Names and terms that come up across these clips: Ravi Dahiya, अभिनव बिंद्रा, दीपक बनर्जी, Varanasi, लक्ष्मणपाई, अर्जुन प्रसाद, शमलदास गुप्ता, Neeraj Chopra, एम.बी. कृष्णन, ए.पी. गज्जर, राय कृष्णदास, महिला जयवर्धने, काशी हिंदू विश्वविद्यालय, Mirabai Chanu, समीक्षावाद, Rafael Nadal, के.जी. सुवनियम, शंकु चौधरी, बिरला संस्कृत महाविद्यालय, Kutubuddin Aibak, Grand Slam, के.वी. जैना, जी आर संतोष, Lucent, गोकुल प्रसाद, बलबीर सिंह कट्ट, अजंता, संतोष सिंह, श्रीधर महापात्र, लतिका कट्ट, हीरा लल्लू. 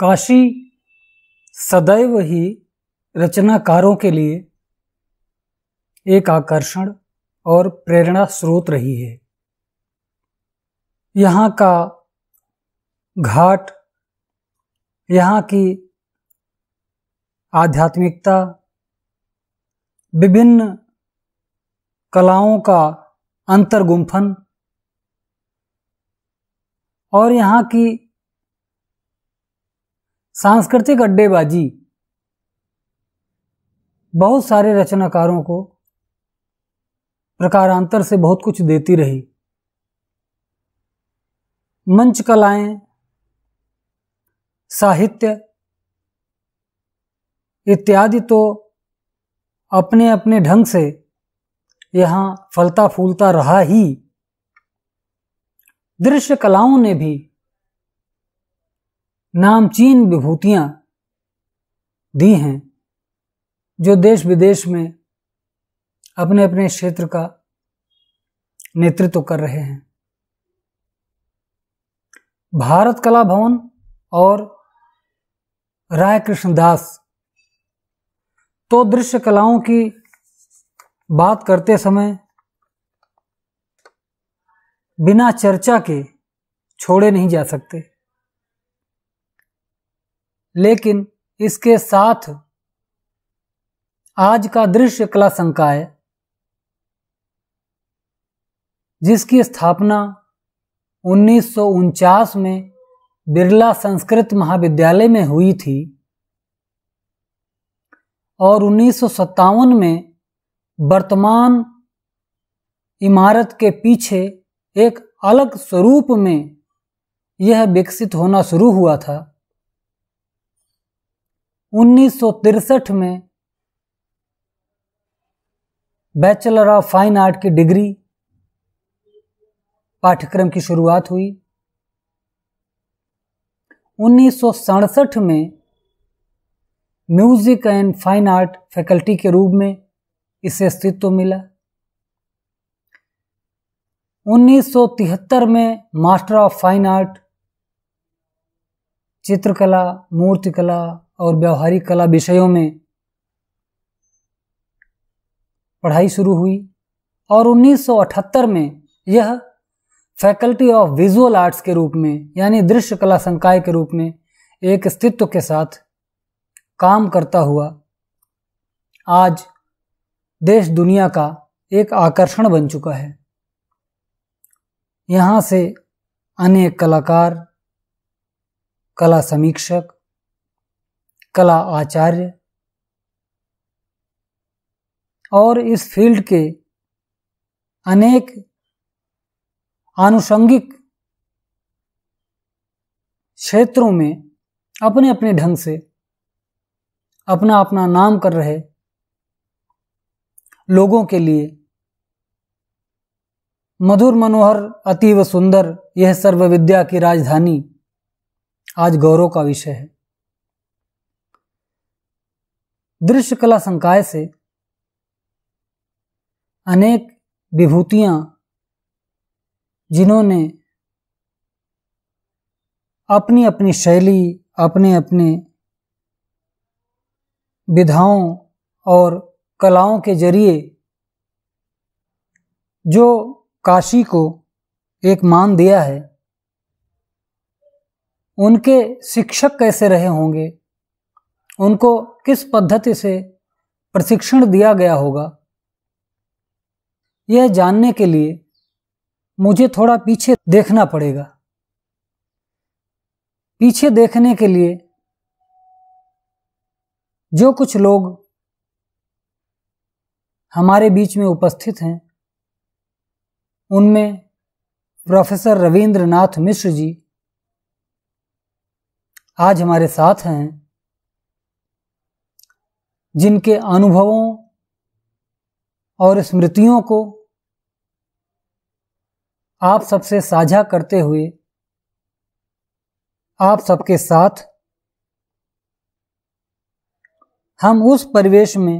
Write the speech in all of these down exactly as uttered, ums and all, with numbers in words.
काशी सदैव ही रचनाकारों के लिए एक आकर्षण और प्रेरणा स्रोत रही है। यहाँ का घाट, यहाँ की आध्यात्मिकता, विभिन्न कलाओं का अंतर्गुंफन और यहाँ की सांस्कृतिक अड्डेबाजी बहुत सारे रचनाकारों को प्रकारांतर से बहुत कुछ देती रही। मंच कलाएं, साहित्य इत्यादि तो अपने अपने ढंग से यहाँ फलता फूलता रहा ही, दृश्य कलाओं ने भी नामचीन विभूतियाँ दी हैं जो देश विदेश में अपने अपने क्षेत्र का नेतृत्व कर रहे हैं। भारत कला भवन और राय कृष्णदास तो दृश्य कलाओं की बात करते समय बिना चर्चा के छोड़े नहीं जा सकते, लेकिन इसके साथ आज का दृश्य कला संकाय जिसकी स्थापना उन्नीस सौ उनचास में बिरला संस्कृत महाविद्यालय में हुई थी और उन्नीस सौ सत्तावन में वर्तमान इमारत के पीछे एक अलग स्वरूप में यह विकसित होना शुरू हुआ था। उन्नीस सौ तिरसठ में बैचलर ऑफ फाइन आर्ट की डिग्री पाठ्यक्रम की शुरुआत हुई। उन्नीस सौ सड़सठ में music and fine art faculty के रूप में इसे अस्तित्व मिला। उन्नीस सौ तिहत्तर में मास्टर ऑफ फाइन आर्ट चित्रकला, मूर्तिकला और व्यवहारिक कला विषयों में पढ़ाई शुरू हुई और उन्नीस सौ अठहत्तर में यह फैकल्टी ऑफ विजुअल आर्ट्स के रूप में यानी दृश्य कला संकाय के रूप में एक अस्तित्व के साथ काम करता हुआ आज देश दुनिया का एक आकर्षण बन चुका है। यहाँ से अनेक कलाकार, कला समीक्षक, कला आचार्य और इस फील्ड के अनेक आनुषंगिक क्षेत्रों में अपने अपने ढंग से अपना अपना नाम कर रहे लोगों के लिए मधुर मनोहर अतीव सुंदर यह सर्वविद्या की राजधानी आज गौरव का विषय है। दृश्य कला संकाय से अनेक विभूतियां जिन्होंने अपनी अपनी शैली, अपने अपने विधाओं और कलाओं के जरिए जो काशी को एक मान दिया है, उनके शिक्षक कैसे रहे होंगे, उनको किस पद्धति से प्रशिक्षण दिया गया होगा, यह जानने के लिए मुझे थोड़ा पीछे देखना पड़ेगा। पीछे देखने के लिए जो कुछ लोग हमारे बीच में उपस्थित हैं उनमें प्रोफेसर रवींद्रनाथ मिश्र जी आज हमारे साथ हैं, जिनके अनुभवों और स्मृतियों को आप सबसे साझा करते हुए आप सबके साथ हम उस परिवेश में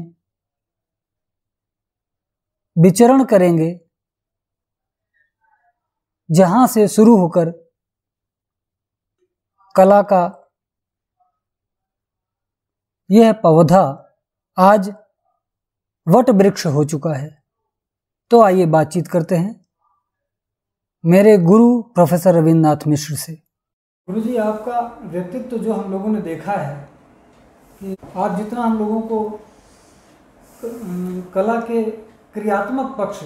विचरण करेंगे जहां से शुरू होकर कला का यह पौधा आज वट वृक्ष हो चुका है। तो आइए बातचीत करते हैं मेरे गुरु प्रोफेसर रवींद्रनाथ मिश्र से। गुरु जी, आपका व्यक्तित्व तो जो हम लोगों ने देखा है कि आप जितना हम लोगों को कला के क्रियात्मक पक्ष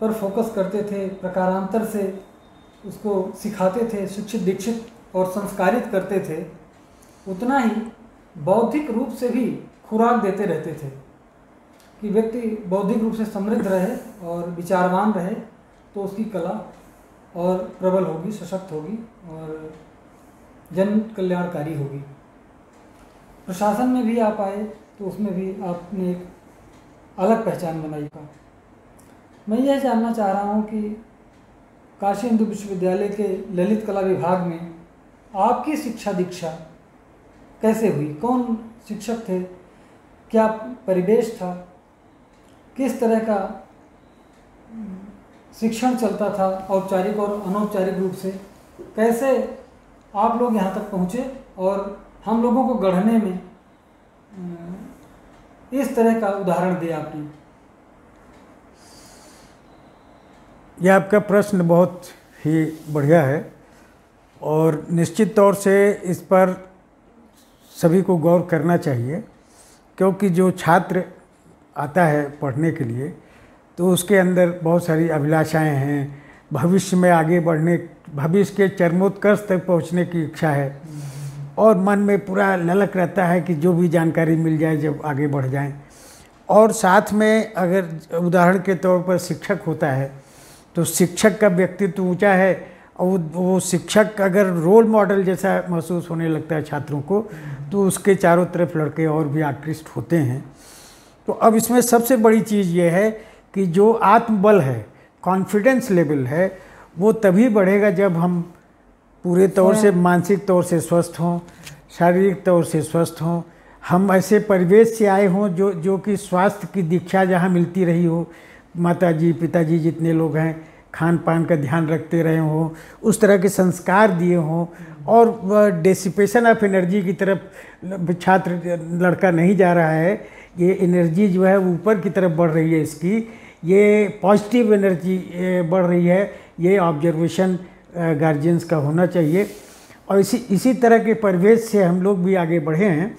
पर फोकस करते थे, प्रकारांतर से उसको सिखाते थे, शिक्षित दीक्षित और संस्कारित करते थे, उतना ही बौद्धिक रूप से भी खुराक देते रहते थे कि व्यक्ति बौद्धिक रूप से समृद्ध रहे और विचारवान रहे तो उसकी कला और प्रबल होगी, सशक्त होगी और जन कल्याणकारी होगी। प्रशासन में भी आप आए तो उसमें भी आपने एक अलग पहचान बनाई। का मैं यह जानना चाह रहा हूँ कि काशी हिंदू विश्वविद्यालय के ललित कला विभाग में आपकी शिक्षा दीक्षा कैसे हुई, कौन शिक्षक थे, क्या परिवेश था, किस तरह का शिक्षण चलता था औपचारिक और अनौपचारिक रूप से, कैसे आप लोग यहाँ तक पहुँचे और हम लोगों को गढ़ने में इस तरह का उदाहरण दिया आपने। यह आपका प्रश्न बहुत ही बढ़िया है और निश्चित तौर से इस पर सभी को गौर करना चाहिए, क्योंकि जो छात्र आता है पढ़ने के लिए तो उसके अंदर बहुत सारी अभिलाषाएं हैं, भविष्य में आगे बढ़ने, भविष्य के चरमोत्कर्ष तक पहुंचने की इच्छा है और मन में पूरा ललक रहता है कि जो भी जानकारी मिल जाए जब आगे बढ़ जाएं। और साथ में अगर उदाहरण के तौर पर शिक्षक होता है तो शिक्षक का व्यक्तित्व ऊंचा है और वो शिक्षक अगर रोल मॉडल जैसा महसूस होने लगता है छात्रों को तो उसके चारों तरफ लड़के और भी आकृष्ट होते हैं। तो अब इसमें सबसे बड़ी चीज़ ये है कि जो आत्मबल है, कॉन्फिडेंस लेवल है, वो तभी बढ़ेगा जब हम पूरे तौर से मानसिक तौर से स्वस्थ हों, शारीरिक तौर से स्वस्थ हों, हम ऐसे परिवेश से आए हों जो जो कि स्वास्थ्य की दीक्षा जहाँ मिलती रही हो, माताजी पिताजी जितने लोग हैं खान पान का ध्यान रखते रहे हों, उस तरह के संस्कार दिए हों और वह डिसिपेशन ऑफ एनर्जी की तरफ छात्र लड़का नहीं जा रहा है। ये एनर्जी जो है ऊपर की तरफ बढ़ रही है, इसकी ये पॉजिटिव एनर्जी बढ़ रही है, ये ऑब्जर्वेशन गार्जियंस का होना चाहिए और इसी इसी तरह के परिवेश से हम लोग भी आगे बढ़े हैं।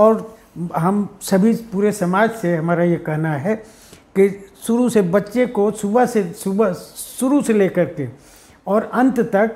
और हम सभी पूरे समाज से हमारा ये कहना है कि शुरू से बच्चे को सुबह से सुबह शुरू से लेकर के और अंत तक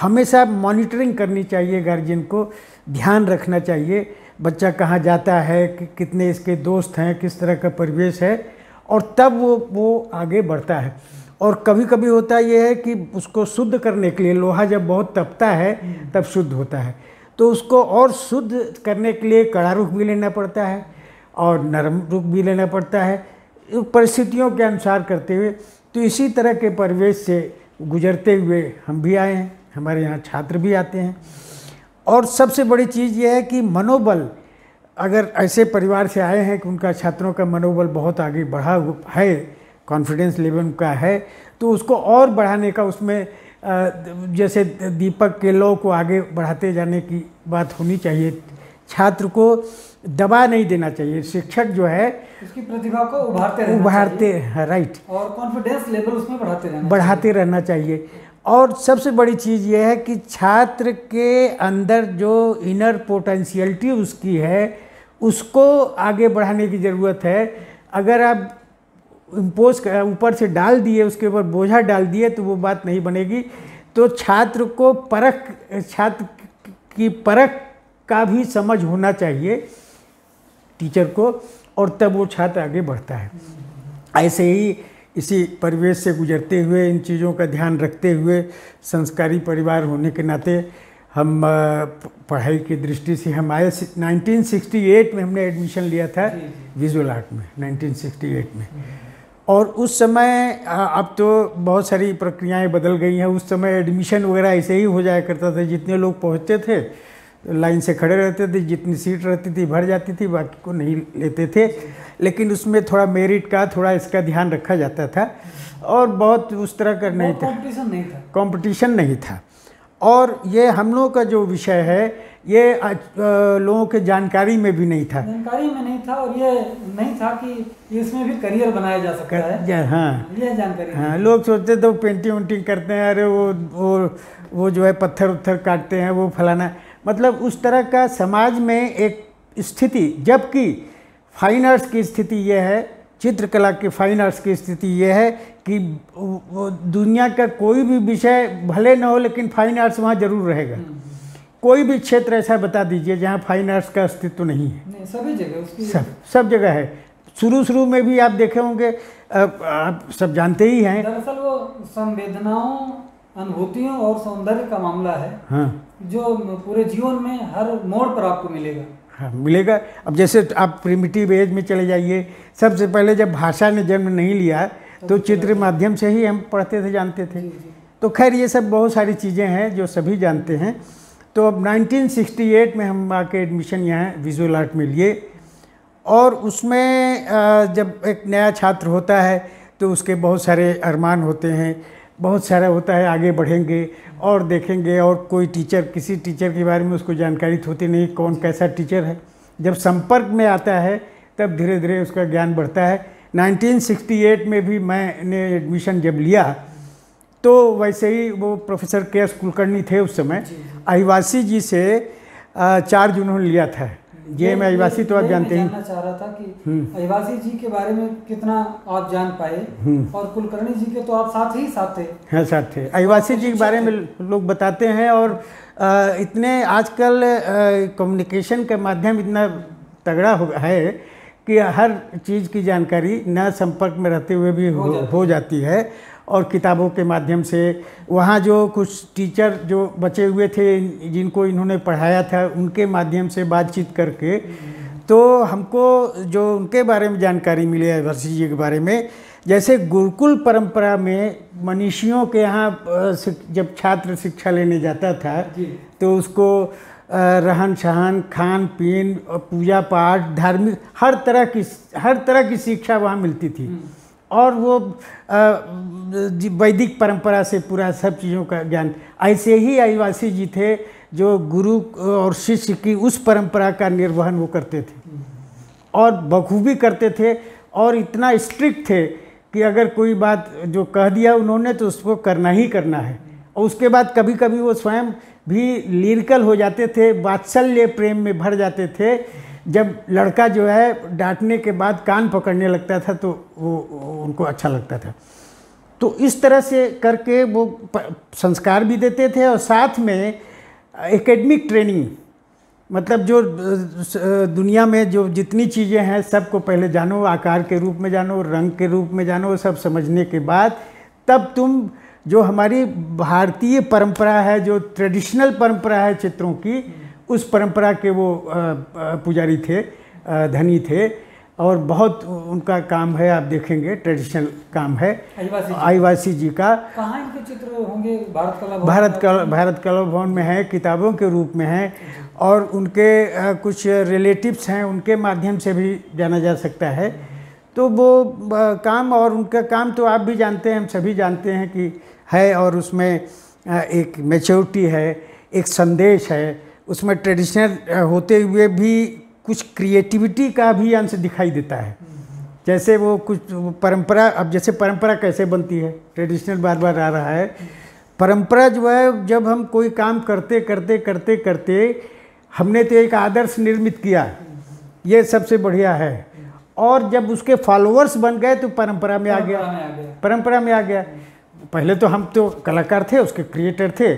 हमेशा मॉनिटरिंग करनी चाहिए, गार्जियन को ध्यान रखना चाहिए बच्चा कहाँ जाता है, कि कितने इसके दोस्त हैं, किस तरह का परिवेश है और तब वो वो आगे बढ़ता है। और कभी कभी होता यह है कि उसको शुद्ध करने के लिए, लोहा जब बहुत तपता है तब शुद्ध होता है, तो उसको और शुद्ध करने के लिए कड़ा रुख भी लेना पड़ता है और नरम रुख भी लेना पड़ता है, परिस्थितियों के अनुसार करते हुए। तो इसी तरह के परिवेश से गुजरते हुए हम भी आए हैं, हमारे यहाँ छात्र भी आते हैं। और सबसे बड़ी चीज़ यह है कि मनोबल, अगर ऐसे परिवार से आए हैं कि उनका छात्रों का मनोबल बहुत आगे बढ़ा है, कॉन्फिडेंस लेवल का है, तो उसको और बढ़ाने का, उसमें जैसे दीपक के लौ को आगे बढ़ाते जाने की बात होनी चाहिए। छात्र को दबा नहीं देना चाहिए, शिक्षक जो है उसकी प्रतिभा को उभारते रहना उभारते हैं, राइट, और कॉन्फिडेंस लेवल उसमें बढ़ाते रहना बढ़ाते रहना चाहिए। और सबसे बड़ी चीज़ यह है कि छात्र के अंदर जो इनर पोटेंशियलिटी उसकी है उसको आगे बढ़ाने की ज़रूरत है। अगर आप इम्पोज ऊपर से डाल दिए, उसके ऊपर बोझा डाल दिए तो वो बात नहीं बनेगी। तो छात्र को परख, छात्र की परख का भी समझ होना चाहिए टीचर को और तब वो छात्र आगे बढ़ता है। ऐसे ही इसी परिवेश से गुजरते हुए, इन चीज़ों का ध्यान रखते हुए, संस्कारी परिवार होने के नाते हम पढ़ाई की दृष्टि से हम आए। नाइनटीन सिक्सटी एट में हमने एडमिशन लिया था विजुअल आर्ट में, नाइनटीन सिक्सटी एट में। और उस समय, अब तो बहुत सारी प्रक्रियाएं बदल गई हैं, उस समय एडमिशन वगैरह ऐसे ही हो जाया करता था। जितने लोग पहुंचते थे लाइन से खड़े रहते थे, जितनी सीट रहती थी भर जाती थी, बाकी को नहीं लेते थे। लेकिन उसमें थोड़ा मेरिट का, थोड़ा इसका ध्यान रखा जाता था और बहुत उस तरह का नहीं था, कॉम्पिटिशन नहीं था। और ये हम लोगों का जो विषय है ये लोगों के जानकारी में भी नहीं था, जानकारी में नहीं था और ये नहीं था कि इसमें भी करियर बनाया जा सकता है। हाँ ये जानकारी हाँ लोग सोचते तो पेंटिंग वेंटिंग करते हैं, अरे वो वो वो जो है पत्थर उत्थर काटते हैं, वो फलाना, मतलब उस तरह का समाज में एक स्थिति, जबकि फाइन आर्ट्स की स्थिति यह है, चित्रकला के फाइन आर्ट्स की स्थिति यह है कि दुनिया का कोई भी विषय भले न हो लेकिन फाइन आर्ट्स वहाँ ज़रूर रहेगा। कोई भी क्षेत्र ऐसा बता दीजिए जहाँ फाइन आर्ट्स का अस्तित्व नहीं है। नहीं, सभी जगह उसकी सब सब जगह है। शुरू शुरू में भी आप देखे होंगे, आप सब जानते ही हैं। दरअसल वो संवेदनाओं, अनुभूतियों और सौंदर्य का मामला है। हाँ। जो पूरे जीवन में हर मोड़ पर आपको मिलेगा। हाँ मिलेगा। अब जैसे आप प्रिमिटिव एज में चले जाइए, सबसे पहले जब भाषा ने जन्म नहीं लिया तो चित्र माध्यम से ही हम पढ़ते थे, जानते थे। तो खैर ये सब बहुत सारी चीज़ें हैं जो सभी जानते हैं। तो अब उन्नीस सौ अड़सठ में हम आके एडमिशन यहाँ विजुअल आर्ट में लिए, और उसमें जब एक नया छात्र होता है तो उसके बहुत सारे अरमान होते हैं, बहुत सारा होता है, आगे बढ़ेंगे और देखेंगे, और कोई टीचर, किसी टीचर के बारे में उसको जानकारी होती नहीं, कौन कैसा टीचर है। जब संपर्क में आता है तब धीरे धीरे उसका ज्ञान बढ़ता है। उन्नीस सौ अड़सठ में भी मैंने एडमिशन जब लिया तो वैसे ही वो प्रोफेसर के एस कुलकर्णी थे उस समय, आदिवासी जी से चार्ज उन्होंने लिया था। जे में आदिवासी तो आप जानते हैं। जानना चाह रहा था कि आदिवासी जी के बारे में कितना आप जान पाए, और कुलकर्णी जी के तो आप साथ ही साथ थे। हाँ साथ थे। आदिवासी जी के बारे में लोग बताते हैं, और इतने आजकल कम्युनिकेशन के माध्यम इतना तगड़ा हो गया है कि हर चीज़ की जानकारी न संपर्क में रहते हुए भी हो, हो जाती है, और किताबों के माध्यम से। वहाँ जो कुछ टीचर जो बचे हुए थे जिनको इन्होंने पढ़ाया था, उनके माध्यम से बातचीत करके तो हमको जो उनके बारे में जानकारी मिली है, वर्षी जी के बारे में। जैसे गुरुकुल परंपरा में मनीषियों के यहाँ जब छात्र शिक्षा लेने जाता था तो उसको रहन सहन, खान पीन, पूजा पाठ, धार्मिक, हर तरह की हर तरह की शिक्षा वहाँ मिलती थी, और वो वैदिक परंपरा से पूरा सब चीज़ों का ज्ञान। ऐसे ही आदिवासी जी थे जो गुरु और शिष्य की उस परंपरा का निर्वहन वो करते थे, और बखूबी करते थे, और इतना स्ट्रिक्ट थे कि अगर कोई बात जो कह दिया उन्होंने तो उसको करना ही करना है। और उसके बाद कभी कभी वो स्वयं भी लिरिकल हो जाते थे, वात्सल्य प्रेम में भर जाते थे। जब लड़का जो है डांटने के बाद कान पकड़ने लगता था तो वो उनको अच्छा लगता था। तो इस तरह से करके वो संस्कार भी देते थे, और साथ में एकेडमिक ट्रेनिंग, मतलब जो दुनिया में जो जितनी चीज़ें हैं सबको पहले जानो, आकार के रूप में जानो, रंग के रूप में जानो, सब समझने के बाद तब तुम जो हमारी भारतीय परंपरा है, जो ट्रेडिशनल परंपरा है चित्रों की, उस परंपरा के वो पुजारी थे, धनी थे, और बहुत उनका काम है, आप देखेंगे ट्रेडिशनल काम है आदिवासी जी का। कहाँ इनके चित्र होंगे? भारत कला भवन, भारत कला भारत कला भवन में है, किताबों के रूप में है, और उनके कुछ रिलेटिव्स हैं उनके माध्यम से भी जाना जा सकता है। तो वो काम, और उनका काम तो आप भी जानते हैं, हम सभी जानते हैं कि है, और उसमें एक मैच्योरिटी है, एक संदेश है, उसमें ट्रेडिशनल होते हुए भी कुछ क्रिएटिविटी का भी अंश दिखाई देता है। जैसे वो कुछ परंपरा, अब जैसे परंपरा कैसे बनती है, ट्रेडिशनल बार बार आ रहा है। परंपरा जो है, जब हम कोई काम करते करते करते करते हमने तो एक आदर्श निर्मित किया, ये सबसे बढ़िया है, और जब उसके फॉलोअर्स बन गए तो परंपरा में आ गया, परंपरा में आ गया। पहले तो हम तो कलाकार थे, उसके क्रिएटर थे,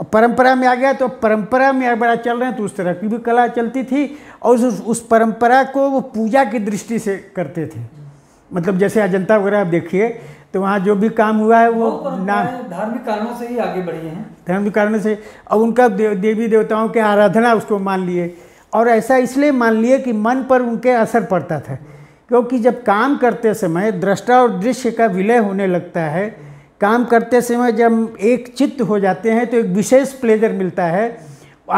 अब परंपरा में आ गया, तो परंपरा में अगर चल रहे हैं तो उस तरह की भी कला चलती थी, और उस उस परंपरा को वो पूजा की दृष्टि से करते थे। मतलब जैसे अजंता वगैरह आप देखिए तो वहाँ जो भी काम हुआ है वो धार्मिक कारणों से ही आगे बढ़े हैं, धार्मिक कारणों से, और उनका देवी देवताओं के आराधना उसको मान लिए, और ऐसा इसलिए मान लिए कि मन पर उनके असर पड़ता था, क्योंकि जब काम करते समय दृष्टा और दृश्य का विलय होने लगता है, काम करते समय जब एक चित्त हो जाते हैं तो एक विशेष प्लेजर मिलता है,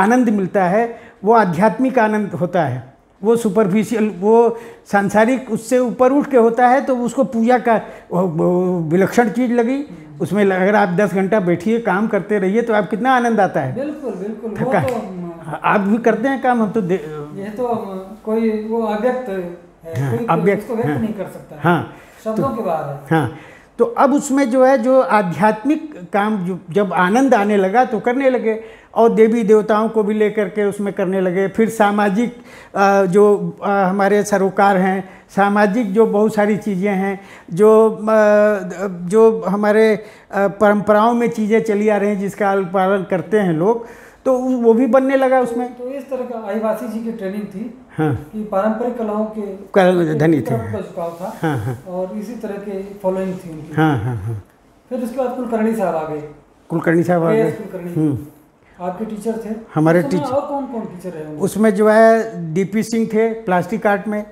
आनंद मिलता है, वो आध्यात्मिक आनंद होता है, वो सुपरफिशियल, वो सांसारिक उससे ऊपर उठ के होता है, तो उसको पूजा का विलक्षण चीज़ लगी। उसमें अगर आप दस घंटा बैठिए काम करते रहिए तो आप कितना आनंद आता है, बिल्कुल बिल्कुल थका, आप भी करते हैं काम? हम तो ये तो कोई वो अव्यक्त है, कोई अव्यक्त नहीं कर सकता, हाँ शब्दों की बात है। हाँ तो अब उसमें जो है जो आध्यात्मिक काम जो जब आनंद आने लगा तो करने लगे और देवी देवताओं को भी लेकर के उसमें करने लगे। फिर सामाजिक जो हमारे सरोकार हैं, सामाजिक जो बहुत सारी चीज़ें हैं, जो जो हमारे परंपराओं में चीज़ें चली आ रही हैं जिसका पालन करते हैं लोग, तो वो भी बनने लगा उसमें। तो इस तरह का आदिवासी जी की ट्रेनिंग थी, हाँ, कि पारंपरिक कलाओं के धनी थे, था, हाँ, हाँ, और इसी तरह के फॉलोइंग थी उनकी। हाँ, हाँ, हाँ। फिर उसके बाद कुलकर्णी साहब आ गए। कुलकर्णी साहब आ गए आपके टीचर थे? हमारे टीचर। और कौन कौन टीचर है उसमें? जो है डी.पी. सिंह थे प्लास्टिक आर्ट में,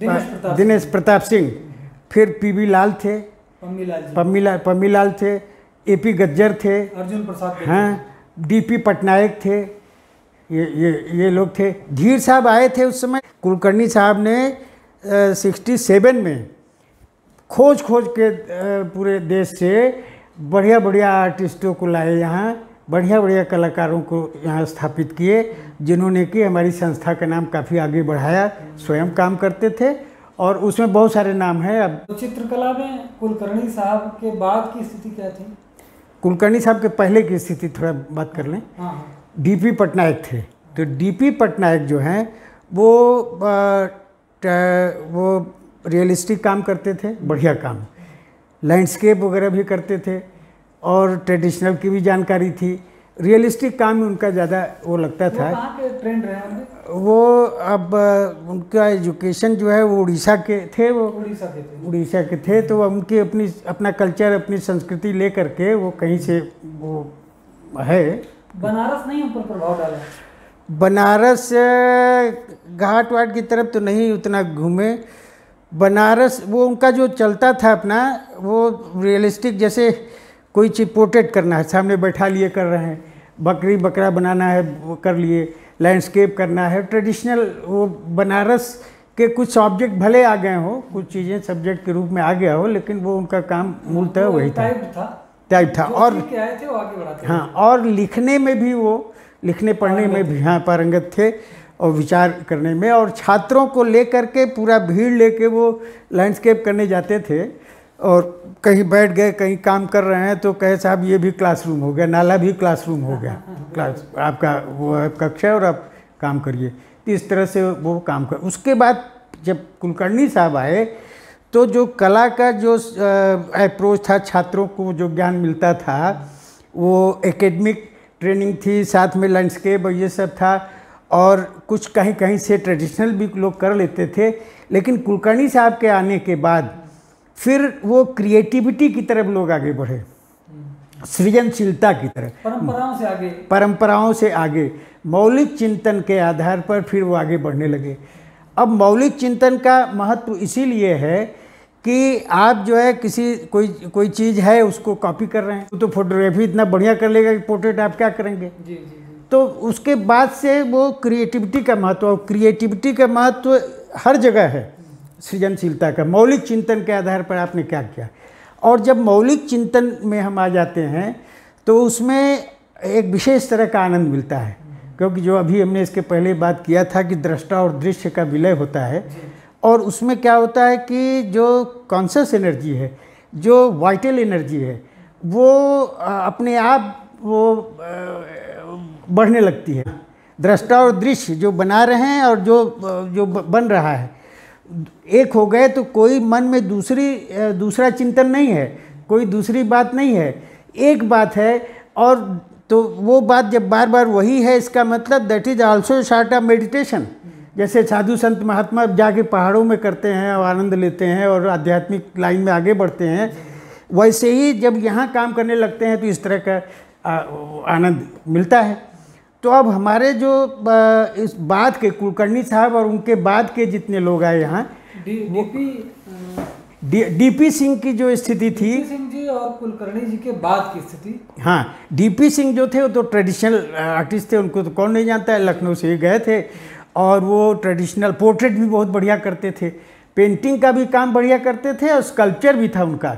दिनेश प्रताप सिंह, फिर पी.बी. लाल थे, पम्मी लाल थे, ए.पी. गज्जर थे, अर्जुन प्रसाद, हाँ, डी.पी. पटनायक थे, ये ये ये लोग थे। धीर साहब आए थे उस समय। कुलकर्णी साहब ने सिक्सटी सेवन में खोज खोज के पूरे देश से बढ़िया बढ़िया आर्टिस्टों को लाए, यहाँ बढ़िया बढ़िया कलाकारों को यहाँ स्थापित किए, जिन्होंने कि हमारी संस्था का नाम काफ़ी आगे बढ़ाया। स्वयं काम करते थे और उसमें बहुत सारे नाम हैं। अब तो चित्रकला में कुलकर्णी साहब के बाद की स्थिति क्या थी? कुलकर्णी साहब के पहले की स्थिति थोड़ा बात कर लें। डी.पी. पटनायक थे, तो डी.पी. पटनायक जो हैं वो आ, त, वो रियलिस्टिक काम करते थे, बढ़िया काम, लैंडस्केप वगैरह भी करते थे और ट्रेडिशनल की भी जानकारी थी। रियलिस्टिक काम में उनका ज़्यादा वो लगता था। वो ट्रेंड रहे वो? अब उनका एजुकेशन जो है वो उड़ीसा के थे, वो उड़ीसा के थे, उड़ीसा के थे तो उनकी अपनी अपना कल्चर, अपनी संस्कृति ले करके वो कहीं से वो है। बनारस नहीं ऊपर प्रभाव डाला? बनारस घाट वाट की तरफ तो नहीं उतना घूमे। बनारस वो उनका जो चलता था अपना वो रियलिस्टिक, जैसे कोई चीज़ पोर्ट्रेट करना है, सामने बैठा लिए कर रहे हैं, बकरी बकरा बनाना है वो कर लिए, लैंडस्केप करना है, ट्रेडिशनल। वो बनारस के कुछ सब्जेक्ट भले आ गए हो, कुछ चीज़ें सब्जेक्ट के रूप में आ गया हो, लेकिन वो उनका काम मूलतः वही था, टाइप था। और हाँ, और लिखने में भी वो लिखने पढ़ने में भी हाँ पारंगत थे, और विचार करने में, और छात्रों को ले करके पूरा भीड़ ले कर वो लैंडस्केप करने जाते थे। और कहीं बैठ गए, कहीं काम कर रहे हैं तो कहे साहब ये भी क्लासरूम हो गया, नाला भी क्लासरूम हो गया, क्लास आपका वो है कक्षा और आप काम करिए। तो इस तरह से वो काम कर। उसके बाद जब कुलकर्णी साहब आए तो जो कला का जो अप्रोच था, छात्रों को जो ज्ञान मिलता था वो एकेडमिक ट्रेनिंग थी, साथ में लैंडस्केप ये सब था, और कुछ कहीं कहीं से ट्रेडिशनल भी लोग कर लेते थे। लेकिन कुलकर्णी साहब के आने के बाद फिर वो क्रिएटिविटी की तरफ लोग आगे बढ़े, सृजनशीलता की तरफ, परंपराओं से आगे, परंपराओं से आगे मौलिक चिंतन के आधार पर फिर वो आगे बढ़ने लगे। अब मौलिक चिंतन का महत्व इसीलिए है कि आप जो है किसी कोई कोई चीज़ है उसको कॉपी कर रहे हैं तो फोटोग्राफी इतना बढ़िया कर लेगा कि पोर्ट्रेट आप क्या करेंगे। जी, जी, जी। तो उसके बाद से वो क्रिएटिविटी का महत्व, क्रिएटिविटी का महत्व हर जगह है, सृजनशीलता का, मौलिक चिंतन के आधार पर आपने क्या किया। और जब मौलिक चिंतन में हम आ जाते हैं तो उसमें एक विशेष तरह का आनंद मिलता है, क्योंकि जो अभी हमने इसके पहले बात किया था कि दृष्टा और दृश्य का विलय होता है, और उसमें क्या होता है कि जो कॉन्शस एनर्जी है, जो वाइटल एनर्जी है, वो अपने आप वो बढ़ने लगती है। दृष्टा और दृश्य जो बना रहे हैं और जो जो बन रहा है एक हो गए तो कोई मन में दूसरी दूसरा चिंतन नहीं है, कोई दूसरी बात नहीं है, एक बात है। और तो वो बात जब बार बार वही है, इसका मतलब that is also short of meditation. जैसे साधु संत महात्मा जाके पहाड़ों में करते हैं और आनंद लेते हैं और आध्यात्मिक लाइन में आगे बढ़ते हैं, वैसे ही जब यहाँ काम करने लगते हैं तो इस तरह का आनंद मिलता है। तो अब हमारे जो इस बात के कुलकर्णी साहब और उनके बाद के जितने लोग आए यहाँ, डी डीपी सिंह की जो स्थिति थी, सिंह जी और कुलकर्णी जी के बाद की स्थिति। हाँ, डीपी सिंह जो थे वो तो ट्रेडिशनल आर्टिस्ट थे, उनको तो कौन नहीं जानता है, लखनऊ से ही गए थे, और वो ट्रेडिशनल पोर्ट्रेट भी बहुत बढ़िया करते थे, पेंटिंग का भी काम बढ़िया करते थे, और स्कल्पचर भी था उनका,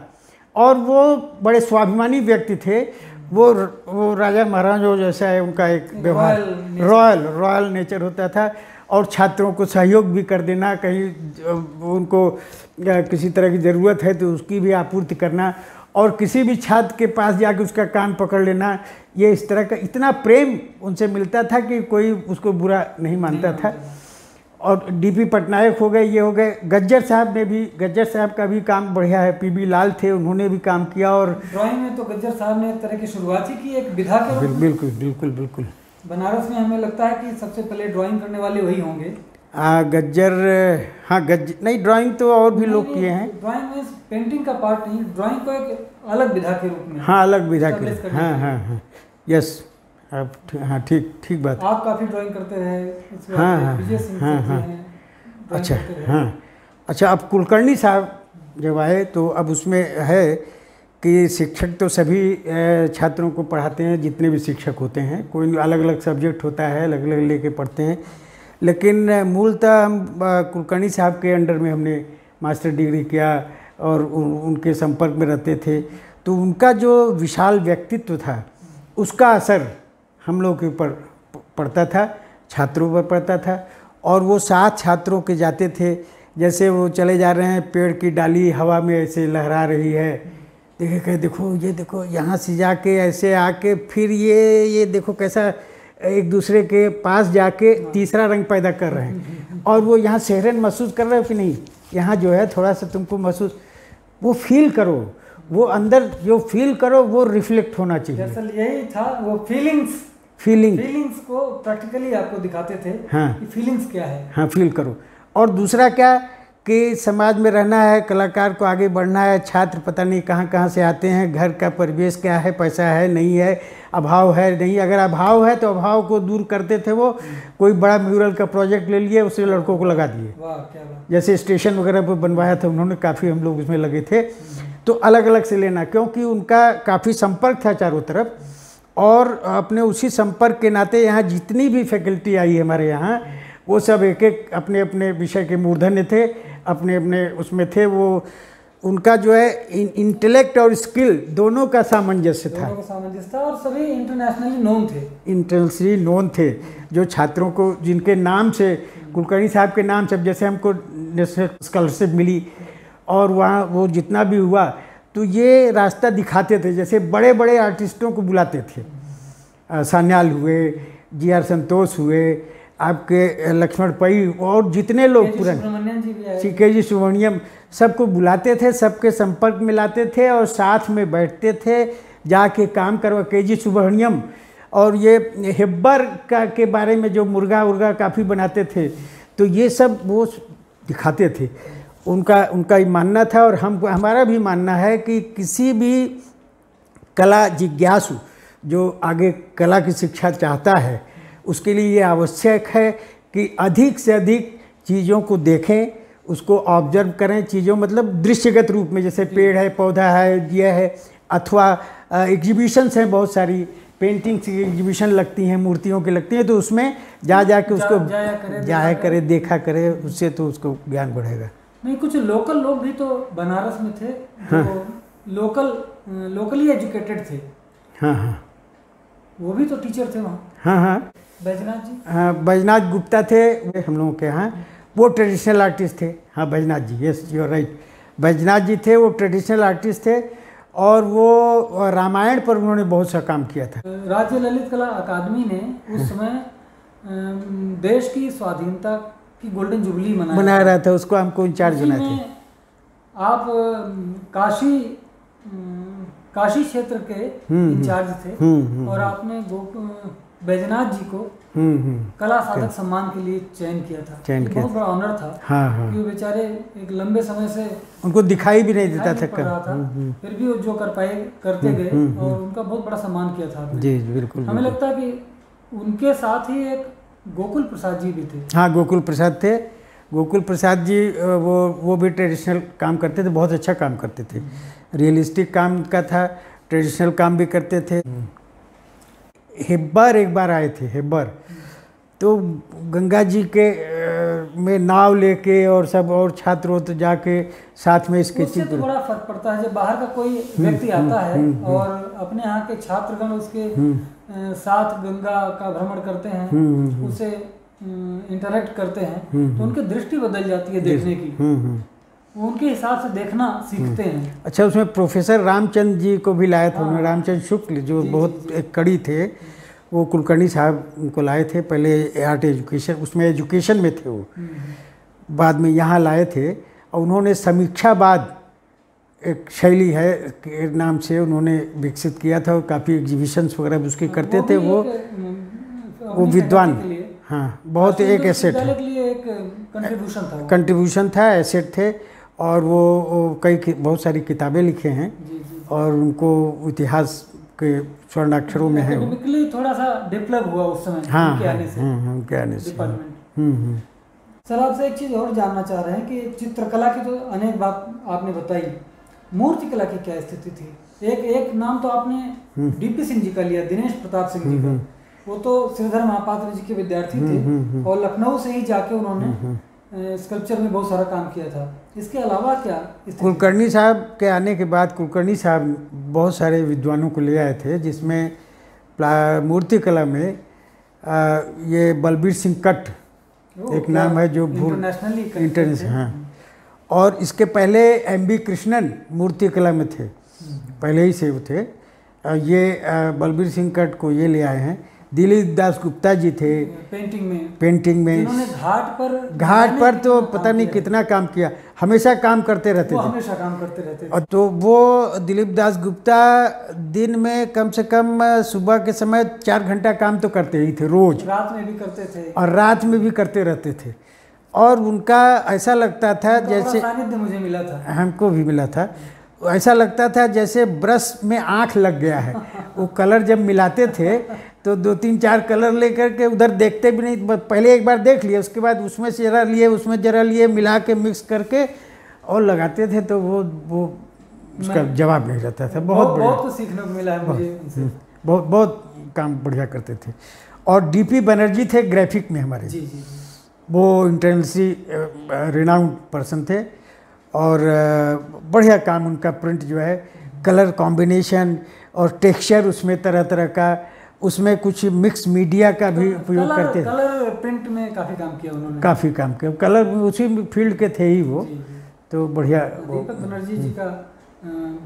और वो बड़े स्वाभिमानी व्यक्ति थे। वो वो राजा महाराजाओं जैसा है उनका एक व्यवहार, रॉयल रॉयल नेचर होता था। और छात्रों को सहयोग भी कर देना, कहीं उनको किसी तरह की ज़रूरत है तो उसकी भी आपूर्ति करना, और किसी भी छात्र के पास जाके उसका कान पकड़ लेना, ये इस तरह का इतना प्रेम उनसे मिलता था कि कोई उसको बुरा नहीं मानता था। और डी.पी. पटनायक हो गए, ये हो गए। गज्जर साहब ने भी, गज्जर साहब का भी काम बढ़िया है। पी.बी. लाल थे, उन्होंने भी काम किया। और ड्राइंग में तो गज्जर साहब ने एक तरह की शुरुआत ही की, एक विधा के रूप में। बिल्कुल बिल्कुल बिल्कुल। बनारस में हमें लगता है कि सबसे पहले ड्राइंग करने वाले वही होंगे। हाँ गज्जर, हाँ गज नहीं ड्राइंग तो और भी लोग किए हैं। ड्राइंग में पेंटिंग का पार्ट नहीं, ड्राइंग को एक अलग विधा के रूप में। हाँ अलग विधा के, हाँ हाँ हाँ यस आप, हाँ ठीक ठीक बात। आप काफ़ी ड्राइंग करते रहे। हाँ हाँ हाँ हाँ अच्छा हाँ अच्छा। अब कुलकर्णी साहब जब आए तो अब उसमें है कि शिक्षक तो सभी छात्रों को पढ़ाते हैं, जितने भी शिक्षक होते हैं, कोई अलग अलग सब्जेक्ट होता है, अलग अलग लेके पढ़ते हैं, लेकिन मूलतः हम कुलकर्णी साहब के अंडर में हमने मास्टर डिग्री किया और उन, उनके संपर्क में रहते थे। तो उनका जो विशाल व्यक्तित्व था उसका असर हम लोगों के ऊपर पड़ता था, छात्रों पर पड़ता था। और वो साथ छात्रों के जाते थे, जैसे वो चले जा रहे हैं, पेड़ की डाली हवा में ऐसे लहरा रही है, देखे कहे देखो ये देखो, यहाँ से जाके ऐसे आके फिर ये ये देखो कैसा एक दूसरे के पास जाके तीसरा रंग पैदा कर रहे हैं। और वो यहाँ सहरन महसूस कर रहे हो कि नहीं, यहाँ जो है थोड़ा सा तुमको महसूस, वो फील करो, वो अंदर जो फील करो वो रिफ्लेक्ट होना चाहिए। दरअसल यही था, वो फीलिंग्स फीलिंग फीलिंग्स को प्रैक्टिकली आपको दिखाते थे। हाँ कि फीलिंग्स क्या है, हाँ फील करो। और दूसरा क्या कि समाज में रहना है, कलाकार को आगे बढ़ना है। छात्र पता नहीं कहाँ कहाँ से आते हैं, घर का परिवेश क्या है, पैसा है नहीं है, अभाव है नहीं, अगर अभाव है तो अभाव को दूर करते थे। वो कोई बड़ा म्यूरल का प्रोजेक्ट ले लिए, उसे लड़कों को लगा दिए। वाह क्या बात। जैसे स्टेशन वगैरह पर बनवाया था उन्होंने, काफ़ी हम लोग उसमें लगे थे। तो अलग अलग से लेना, क्योंकि उनका काफ़ी संपर्क था चारों तरफ, और अपने उसी संपर्क के नाते यहाँ जितनी भी फैकल्टी आई है हमारे यहाँ, वो सब एक एक अपने अपने विषय के मूर्धन्य थे, अपने अपने उसमें थे। वो उनका जो है इन, इंटेलेक्ट और स्किल दोनों का सामंजस्य था, दोनों का सामंजस्य था। और सभी इंटरनेशनली नोन थे, इंटरनेशनली नोन थे, जो छात्रों को, जिनके नाम से, कुलकर्णी साहब के नाम से जैसे हमको नेशनल स्कॉलरशिप मिली, और वहाँ वो जितना भी हुआ तो ये रास्ता दिखाते थे। जैसे बड़े बड़े आर्टिस्टों को बुलाते थे, संयाल हुए, जी आर संतोष हुए, आपके लक्ष्मणपाई, और जितने लोग पुराने के जी सुवनियम, सबको बुलाते थे, सबके संपर्क में लाते थे और साथ में बैठते थे, जाके काम करवा। के जी सुवनियम और ये हेब्बर का के बारे में जो मुर्गा उर्गा काफ़ी बनाते थे, तो ये सब वो दिखाते थे। उनका उनका ही मानना था, और हम हमारा भी मानना है कि किसी भी कला जिज्ञासु जो आगे कला की शिक्षा चाहता है, उसके लिए ये आवश्यक है कि अधिक से अधिक चीज़ों को देखें, उसको ऑब्जर्व करें, चीज़ों मतलब दृश्यगत रूप में, जैसे पेड़ है, पौधा है, यह है, अथवा एग्जीबिशंस हैं, बहुत सारी पेंटिंग्स की एग्जीबिशन लगती हैं, मूर्तियों की लगती हैं, तो उसमें जा जा के उसको जाया करे, देखा करे, उससे तो उसको ज्ञान बढ़ेगा। नहीं, कुछ लोकल लोग भी तो बनारस में थे, हाँ, तो लोकल लोकली एजुकेटेड थे। हाँ हाँ वो भी तो टीचर थे वहाँ। हाँ हाँ बेजनाथ जी, हाँ बेजनाथ गुप्ता थे वे हम लोगों के। हाँ वो ट्रेडिशनल आर्टिस्ट थे। हाँ Baijnath ji, yes you are right, Baijnath ji थे, वो ट्रेडिशनल आर्टिस्ट थे, और वो रामायण पर उन्होंने बहुत सा काम किया था। राज्य ललित कला अकादमी ने उस समय देश की स्वाधीनता कि गोल्डन जुबली मना मना रहा था, उसको हमको इंचार्ज बनाए थे। आप काशी काशी क्षेत्र के इंचार्ज थे, हुँ, हुँ, और आपने बैजनाथ जी को हुँ, हुँ, कला साधक सम्मान के लिए चयन किया था। चयन किया, बहुत बड़ा ऑनर था। हाँ, हाँ। कि वो बेचारे एक लंबे समय से उनको दिखाई भी नहीं देता था, फिर भी वो जो कर पाए करते गए, और उनका बहुत बड़ा सम्मान किया था। जी बिल्कुल। हमें लगता है कि उनके साथ ही एक गोकुल प्रसाद जी भी थे। हाँ गोकुल प्रसाद थे, गोकुल प्रसाद जी वो वो भी ट्रेडिशनल काम करते थे, बहुत अच्छा काम करते थे, रियलिस्टिक काम का था, ट्रेडिशनल काम भी करते थे। हेब्बर एक बार आए थे, हेब्बर तो गंगा जी के में नाव लेके और सब और छात्रों तो जाके साथ में इसके चित्र तो बड़ा फर्क पड़ता है। जब बाहर का कोई व्यक्ति आता है और अपने यहाँ के छात्रगण उसके साथ गंगा का भ्रमण करते हैं, उसे इंटरेक्ट करते हैं, तो उनकी दृष्टि बदल जाती है देखने की, उनके हिसाब से देखना सीखते हैं। अच्छा, उसमें प्रोफेसर रामचंद्र जी को भी लाया था उन्होंने, रामचंद्र शुक्ल जो बहुत एक कड़ी थे, वो कुलकर्णी साहब उनको लाए थे पहले आर्ट एजुकेशन, उसमें एजुकेशन में थे वो, बाद में यहाँ लाए थे। और उन्होंने समीक्षावाद एक शैली है नाम से उन्होंने विकसित किया था और काफ़ी एग्जीबिशंस वगैरह उसके करते थे वो, वो विद्वान, हाँ बहुत एक एसेट है, कंट्रीब्यूशन था, कंट्रीब्यूशन था एसेट थे। और वो, वो कई बहुत सारी किताबें लिखे हैं जी, जी, और उनको इतिहास के स्वर्ण अक्षरों में है। थोड़ा सा डेवलप हुआ उस समय, हाँ उनके आने से, उनके आने से। सर आपसे एक चीज़ और जानना चाह रहे हैं कि चित्रकला की तो अनेक बात आपने बताई, मूर्तिकला की क्या स्थिति थी? एक एक नाम तो आपने डी.पी. सिंह जी का लिया, दिनेश प्रताप सिंह जी का, वो तो श्रीधर महापात्र जी के विद्यार्थी थे और लखनऊ से ही जाके उन्होंने स्कल्पचर में बहुत सारा काम किया था। इसके अलावा क्या कुलकर्णी साहब के आने के बाद कुलकर्णी साहब बहुत सारे विद्वानों को ले आए थे, जिसमें मूर्तिकला में आ, ये बलबीर सिंह कट्ट एक नाम है जो इंटरनेशनली इंटरनेशनल हाँ, और इसके पहले एम.बी. कृष्णन मूर्तिकला में थे, पहले ही से वो थे। ये बलबीर सिंह कट्ट को ये ले आए हैं। दिलीप दास गुप्ता जी थे पेंटिंग में, पेंटिंग में इन्होंने घाट पर घाट पर तो पता नहीं कितना काम किया, हमेशा काम करते रहते थे, हमेशा काम करते रहते थे। तो वो दिलीप दास गुप्ता दिन में कम से कम सुबह के समय चार घंटा काम तो करते ही थे रोज, रात में भी करते थे और रात में भी करते रहते थे। और उनका ऐसा लगता था जैसे सानिध्य मुझे मिला था, हमको भी मिला था, ऐसा लगता था जैसे ब्रश में आँख लग गया है। वो कलर जब मिलाते थे तो दो तीन चार कलर लेकर के उधर देखते भी नहीं, पहले एक बार देख लिया, उसके बाद उसमें जरा लिए, उसमें जरा लिए, मिला के मिक्स करके और लगाते थे। तो वो वो उसका जवाब नहीं रहता था। बहुत बढ़िया, बहुत सीखने को मिला है मुझे उनसे, बहुत बहुत काम बढ़िया करते थे। और डी.पी. बनर्जी थे ग्राफिक में हमारे जी, जी, वो इंटरनेशनली रिनाउंड पर्सन थे और बढ़िया काम उनका, प्रिंट जो है, कलर कॉम्बिनेशन और टेक्सचर उसमें तरह तरह का, उसमें कुछ मिक्स मीडिया का भी उपयोग करते थे। कलर प्रिंट में काफ़ी काम किया उन्होंने, काफ़ी काम किया, कलर उसी फील्ड के थे ही वो जी, जी। तो बढ़िया दीपक बनर्जी जी का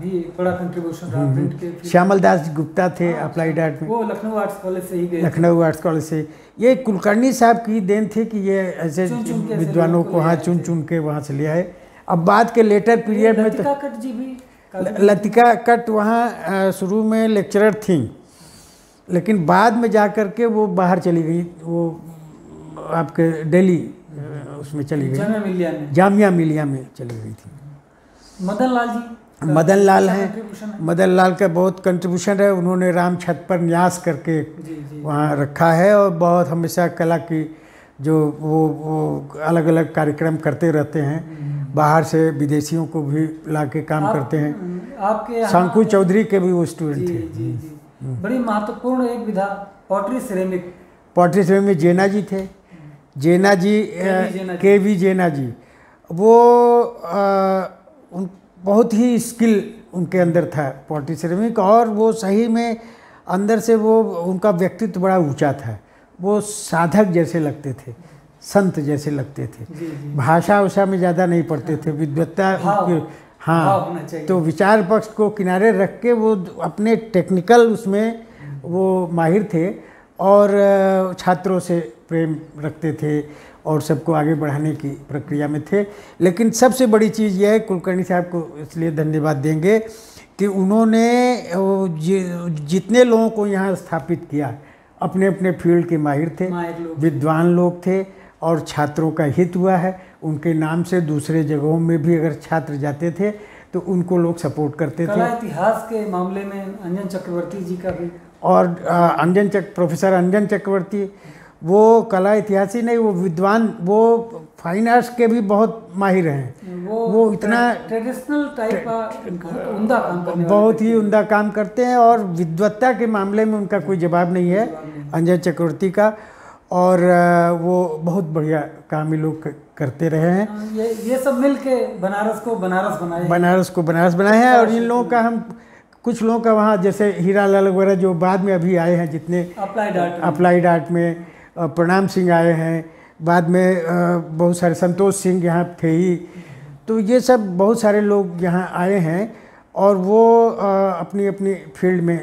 भी बड़ा कंट्रीब्यूशन रहा प्रिंट के। शमलदास गुप्ता थे अप्लाइड आर्ट में, वो लखनऊ आर्ट्स कॉलेज से ही गए, लखनऊ आर्ट्स कॉलेज से। ये कुलकर्णी साहब की देन थी कि ये ऐसे विद्वानों को हाँ चुन चुन के वहाँ से ले आए। अब बाद के लेटर पीरियड में तो लतिका कट्ट वहाँ शुरू में लेक्चरर थी, लेकिन बाद में जा कर के वो बाहर चली गई, वो आपके दिल्ली उसमें चली गई, जामिया मिलिया में, जामिया मिलिया में चली गई थी। मदनलाल जी, मदनलाल हैं, मदनलाल का बहुत कंट्रीब्यूशन है। उन्होंने राम छत पर न्यास करके वहाँ रखा है और बहुत हमेशा कला की जो वो, वो अलग अलग कार्यक्रम करते रहते हैं, बाहर से विदेशियों को भी ला के काम करते हैं। आपके शंकु चौधरी के भी वो स्टूडेंट थे। बड़ी महत्वपूर्ण एक विधा पॉटरी सिरेमिक, पॉटरी सिरेमिक जैना जी थे, जैना जी के.वी. जैना जी, वो आ, उन बहुत ही स्किल उनके अंदर था पॉटरी सिरेमिक, और वो सही में अंदर से वो उनका व्यक्तित्व बड़ा ऊंचा था। वो साधक जैसे लगते थे, संत जैसे लगते थे, भाषा उषा में ज़्यादा नहीं पढ़ते थे, विद्वत्ता उनके हाँ, तो विचार पक्ष को किनारे रख के वो अपने टेक्निकल उसमें वो माहिर थे और छात्रों से प्रेम रखते थे और सबको आगे बढ़ाने की प्रक्रिया में थे। लेकिन सबसे बड़ी चीज़ यह है, कुलकर्णी साहब को इसलिए धन्यवाद देंगे कि उन्होंने जि, जितने लोगों को यहाँ स्थापित किया, अपने अपने फील्ड के माहिर थे, विद्वान लोग थे और छात्रों का हित हुआ है। उनके नाम से दूसरे जगहों में भी अगर छात्र जाते थे तो उनको लोग सपोर्ट करते थे। इतिहास के मामले में अंजन चक्रवर्ती जी का भी, और अंजन चक प्रोफेसर अंजन चक्रवर्ती, वो कला इतिहास ही नहीं, वो विद्वान, वो फाइन आर्ट्स के भी बहुत माहिर हैं। वो, वो इतना ट्रेडिशनल टाइप का उम्दा काम करने, बहुत ही उम्दा काम करते हैं और विद्वत्ता के मामले में उनका कोई जवाब नहीं है अंजन चक्रवर्ती का। और वो बहुत बढ़िया काम ये लोग करते रहे हैं। ये ये सब मिल के बनारस को बनारस बनाए बनारस को बनारस बनाए हैं। और इन लोगों का हम कुछ लोगों का वहाँ जैसे हीरा लल्लू वगैरह जो बाद में अभी आए हैं जितने अप्लाइड आर्ट अप्लाइड आर्ट में, प्रणाम सिंह आए हैं बाद में, बहुत सारे संतोष सिंह यहाँ थे ही, तो ये सब बहुत सारे लोग यहाँ आए हैं और वो अपनी अपनी फील्ड में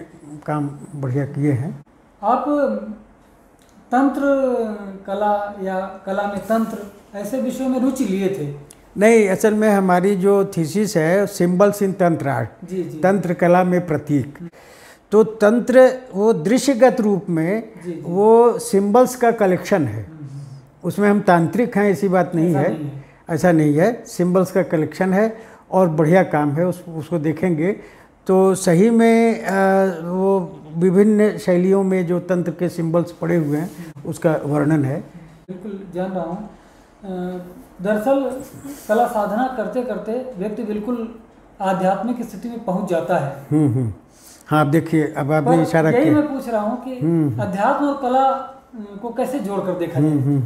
काम बढ़िया किए हैं। आप तंत्र कला या कला में तंत्र ऐसे विषयों में रुचि लिए थे? नहीं, असल में हमारी जो थीसिस है सिंबल्स इन तंत्र आर्ट, तंत्र कला में प्रतीक, तो तंत्र वो दृश्यगत रूप में जी, जी। वो सिंबल्स का कलेक्शन है, उसमें हम तांत्रिक हैं ऐसी बात नहीं है, नहीं है, ऐसा नहीं है, सिंबल्स का कलेक्शन है और बढ़िया काम है। उस, उसको देखेंगे तो सही में आ, वो विभिन्न शैलियों में जो तंत्र के सिंबल्स पड़े हुए हैं उसका वर्णन है। बिल्कुल जान रहा हूँ। दरअसल कला साधना करते करते व्यक्ति बिल्कुल आध्यात्मिक स्थिति में पहुँच जाता है। हम्म, हाँ, आप देखिए अब आपने इशारा किया, मैं पूछ रहा हूँ कि अध्यात्म और कला को कैसे जोड़कर देखा जाए?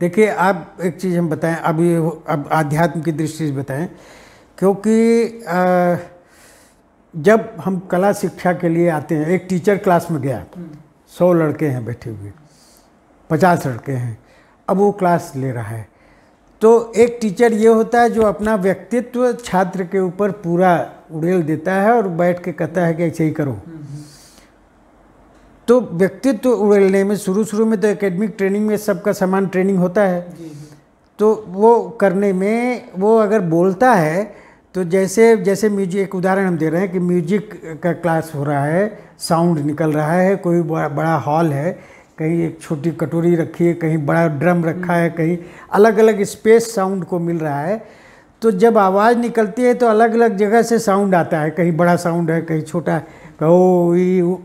देखिए आप एक चीज़ हम बताएं, अब ये अब आध्यात्म की दृष्टि से बताएं, क्योंकि आ, जब हम कला शिक्षा के लिए आते हैं, एक टीचर क्लास में गया, सौ लड़के हैं बैठे हुए, पचास लड़के हैं, अब वो क्लास ले रहा है, तो एक टीचर ये होता है जो अपना व्यक्तित्व छात्र के ऊपर पूरा उड़ेल देता है और बैठ के कहता है कि ऐसे ही करो। तो व्यक्तित्व उड़ेलने में शुरू शुरू में तो एकेडमिक ट्रेनिंग में सबका समान ट्रेनिंग होता है, तो वो करने में वो अगर बोलता है तो जैसे जैसे म्यूजिक, एक उदाहरण हम दे रहे हैं कि म्यूजिक का क्लास हो रहा है, साउंड निकल रहा है, कोई बड़ा, बड़ा हॉल है, कहीं एक छोटी कटोरी रखी है, कहीं बड़ा ड्रम रखा है, कहीं अलग अलग स्पेस साउंड को मिल रहा है, तो जब आवाज़ निकलती है तो अलग अलग जगह से साउंड आता है, कहीं बड़ा साउंड है, कहीं छोटा है, कहो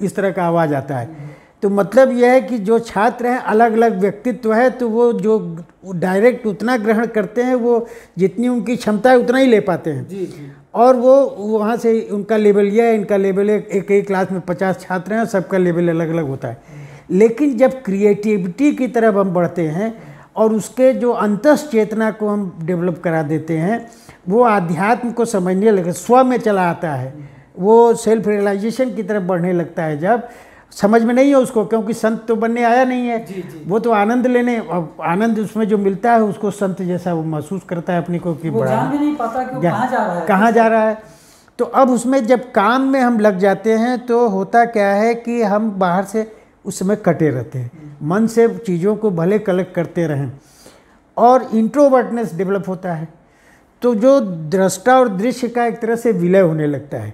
इस तरह का आवाज़ आता है। तो मतलब यह है कि जो छात्र हैं अलग अलग व्यक्तित्व है, तो वो जो डायरेक्ट उतना ग्रहण करते हैं, वो जितनी उनकी क्षमता है उतना ही ले पाते हैं जी, जी। और वो वहाँ से उनका लेवल यह है, इनका लेवल है, एक ही क्लास में पचास छात्र हैं और सबका लेवल अलग अलग होता है। लेकिन जब क्रिएटिविटी की तरफ हम बढ़ते हैं और उसके जो अंतःचेतना चेतना को हम डेवलप करा देते हैं, वो आध्यात्म को समझने लगे, स्व में चला आता है, वो सेल्फ रियलाइजेशन की तरफ बढ़ने लगता है। जब समझ में नहीं है उसको, क्योंकि संत तो बनने आया नहीं है जी, जी। वो तो आनंद लेने, आनंद उसमें जो मिलता है उसको संत जैसा वो महसूस करता है अपने को कि बड़ा जान भी नहीं पाता कि वो कहाँ जा रहा है, कहाँ जा रहा है। तो अब उसमें जब काम में हम लग जाते हैं तो होता क्या है कि हम बाहर से उस समय कटे रहते हैं, मन से चीज़ों को भले कलेक्ट करते रहें, और इंट्रोवर्टनेस डेवलप होता है, तो जो दृष्टा और दृश्य का एक तरह से विलय होने लगता है।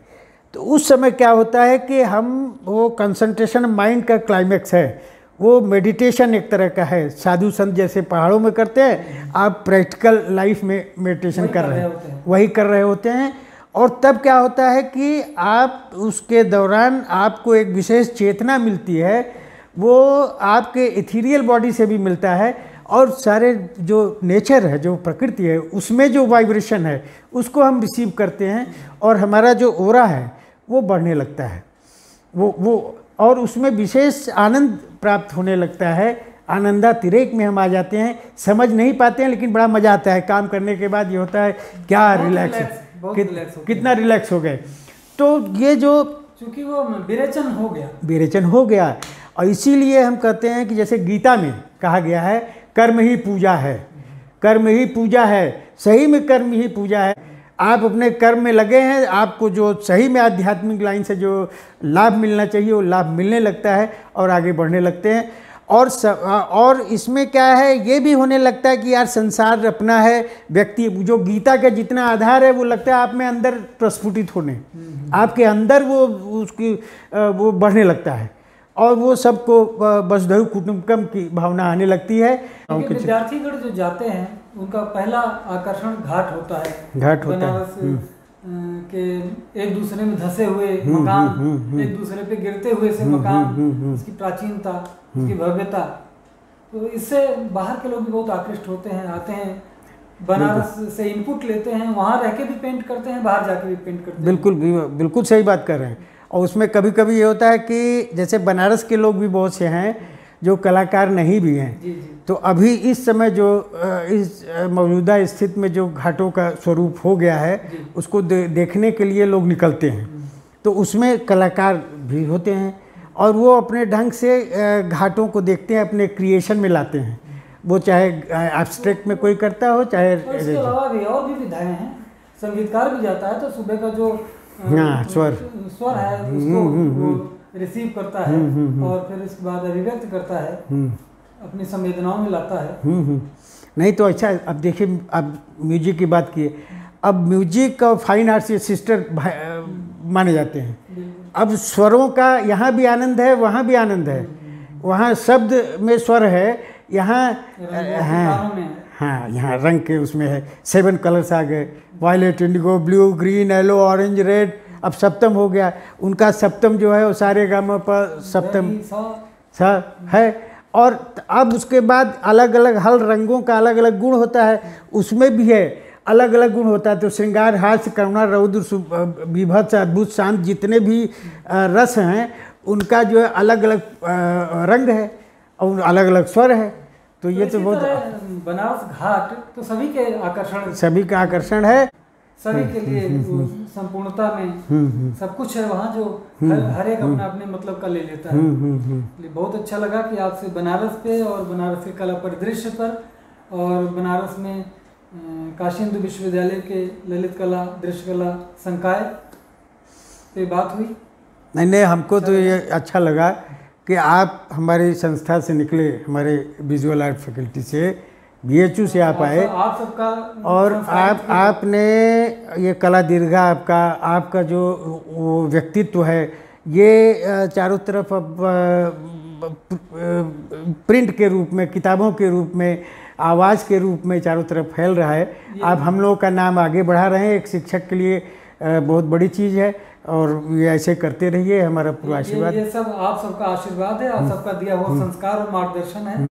तो उस समय क्या होता है कि हम वो कंसंट्रेशन माइंड का क्लाइमेक्स है, वो मेडिटेशन एक तरह का है, साधु संत जैसे पहाड़ों में करते हैं, आप प्रैक्टिकल लाइफ में मेडिटेशन कर रहे हैं, वही कर रहे होते हैं। और तब क्या होता है कि आप उसके दौरान आपको एक विशेष चेतना मिलती है, वो आपके इथीरियल बॉडी से भी मिलता है, और सारे जो नेचर है, जो प्रकृति है, उसमें जो वाइब्रेशन है उसको हम रिसीव करते हैं, और हमारा जो ओरा है वो बढ़ने लगता है, वो वो और उसमें विशेष आनंद प्राप्त होने लगता है, आनंदातिरेक में हम आ जाते हैं, समझ नहीं पाते हैं लेकिन बड़ा मज़ा आता है। काम करने के बाद ये होता है क्या रिलैक्स, कि, कितना रिलैक्स हो गए। तो ये जो चूँकि वो विरेचन हो गया, विरेचन हो गया, और इसीलिए हम कहते हैं कि जैसे गीता में कहा गया है कर्म ही पूजा है, कर्म ही पूजा है, सही में कर्म ही पूजा है। आप अपने कर्म में लगे हैं, आपको जो सही में आध्यात्मिक लाइन से जो लाभ मिलना चाहिए वो लाभ मिलने लगता है और आगे बढ़ने लगते हैं। और स, और इसमें क्या है, ये भी होने लगता है कि यार संसार अपना है, व्यक्ति जो गीता का जितना आधार है वो लगता है आप में अंदर प्रस्फुटित होने, आपके अंदर वो उसकी वो बढ़ने लगता है, और वो सबको वसुधैव कुटुंबकम की भावना आने लगती है। विद्यार्थीगण जो जाते हैं उनका पहला आकर्षण घाट होता है, घाट होता है के एक दूसरे में धसे हुए मकान, एक दूसरे पे गिरते हुए से मकान, उसकी प्राचीनता, उसकी भव्यता, तो इससे बाहर के लोग भी बहुत आकृष्ट होते हैं, आते हैं, बनारस से इनपुट लेते हैं, वहाँ रह के भी पेंट करते हैं, बाहर जाके भी पेंट करते हैं। बिल्कुल बिल्कुल सही बात कर रहे हैं। और उसमें कभी कभी ये होता है कि जैसे बनारस के लोग भी बहुत से हैं जो कलाकार नहीं भी हैं। जी, जी। तो अभी इस समय जो इस मौजूदा स्थिति में जो घाटों का स्वरूप हो गया है उसको दे, देखने के लिए लोग निकलते हैं, तो उसमें कलाकार भी होते हैं और वो अपने ढंग से घाटों को देखते हैं, अपने क्रिएशन में लाते हैं, वो चाहे एब्स्ट्रैक्ट में कोई करता हो चाहे। तो इसके अलावा भी और भी विधाएं हैं, संगीतकार भी जाता है तो सुबह का जो हाँ स्वर स्वर है उसको रिसीव करता है और फिर इसके बाद अभिव्यक्त करता है, अपनी संवेदनाओं में लाता है। नहीं तो अच्छा, अब देखिए, अब म्यूजिक की बात की, अब म्यूजिक और फाइन आर्ट्स ये सिस्टर माने जाते हैं। अब स्वरों का यहाँ भी आनंद है, वहाँ भी आनंद है, वहाँ शब्द में स्वर है, यहाँ हाँ हाँ यहाँ रंग के उसमें है, सेवन कलर्स आ गए, violet, indigo, blue, green, yellow, orange, red, अब सप्तम हो गया, उनका सप्तम जो है वो सारे गामा पर सप्तम सा है। और अब उसके बाद अलग अलग हल रंगों का अलग अलग गुण होता है, उसमें भी है अलग अलग गुण होता है। तो श्रृंगार, हास्य, करुणा, रौद्र, विभत्स, अद्भुत, शांत, जितने भी रस हैं उनका जो है अलग अलग रंग है और अलग अलग स्वर है। तो ये तो बहुत बनारस घाट तो सभी के आकर्षण सभी का आकर्षण है, सभी के लिए संपूर्णता में सब कुछ है वहाँ, जो हर एक अपना अपने मतलब का ले लेता है। बहुत अच्छा लगा कि आपसे बनारस पे और बनारस के कला परिदृश्य पर और बनारस में काशी हिंदू विश्वविद्यालय के ललित कला, दृश्य कला संकाय पे बात हुई। नहीं नहीं, हमको तो ये अच्छा लगा कि आप हमारी संस्था से निकले, हमारे विजुअल आर्ट फैकल्टी से, बी एच यू से आप आए, आप सबका और आप आपने ये कला दीर्घा, आपका आपका जो वो व्यक्तित्व है ये चारों तरफ अब प्रिंट के रूप में, किताबों के रूप में, आवाज़ के रूप में चारों तरफ फैल रहा है। आप हम लोगों का नाम आगे बढ़ा रहे हैं, एक शिक्षक के लिए बहुत बड़ी चीज़ है और ये ऐसे करते रहिए, हमारा पूरा आशीर्वाद। ये सब आप सबका आशीर्वाद है, आप सबका दिया हुआ संस्कार और मार्गदर्शन है।